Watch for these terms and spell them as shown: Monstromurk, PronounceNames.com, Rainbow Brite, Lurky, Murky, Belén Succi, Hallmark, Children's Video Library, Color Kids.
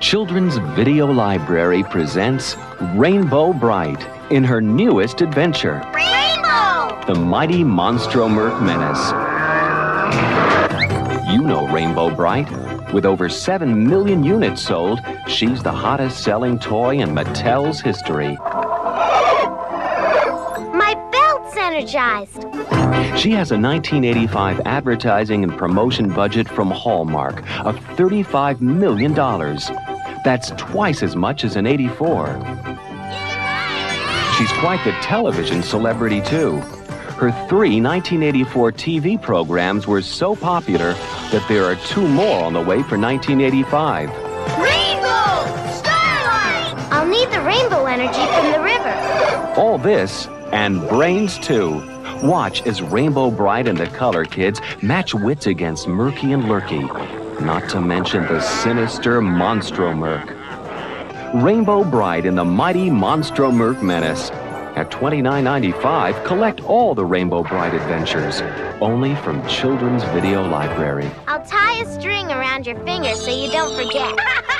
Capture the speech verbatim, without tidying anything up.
Children's Video Library presents Rainbow Brite in her newest adventure. Rainbow! The mighty Monstromurk menace. You know Rainbow Brite. With over seven million units sold, she's the hottest selling toy in Mattel's history. Energized. She has a nineteen eighty-five advertising and promotion budget from Hallmark of thirty-five million dollars. That's twice as much as in eighty-four. She's quite the television celebrity, too. Her three nineteen eighty-four T V programs were so popular that there are two more on the way for nineteen eighty-five. Rainbow! Starlight! I'll need the rainbow energy from the river. All this and brains, too. Watch as Rainbow Brite and the Color Kids match wits against Murky and Lurky, not to mention the sinister Monstromurk. Rainbow Brite and the mighty Monstromurk menace. At twenty-nine ninety-five, collect all the Rainbow Brite adventures, only from Children's Video Library. I'll tie a string around your finger so you don't forget.